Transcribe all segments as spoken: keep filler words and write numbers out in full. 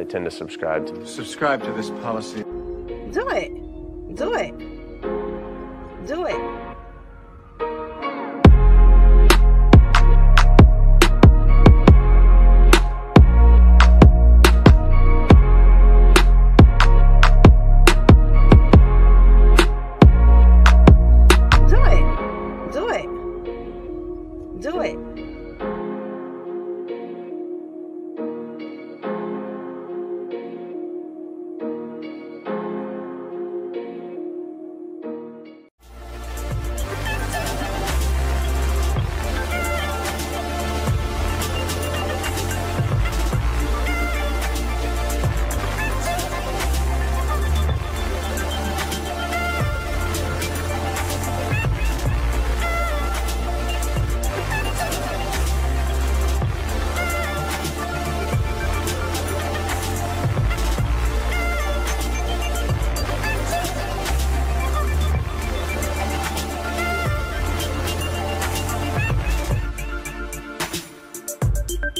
I tend to subscribe to. Subscribe to this policy. Do it. Do it. Do it. Do it.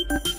Thank you.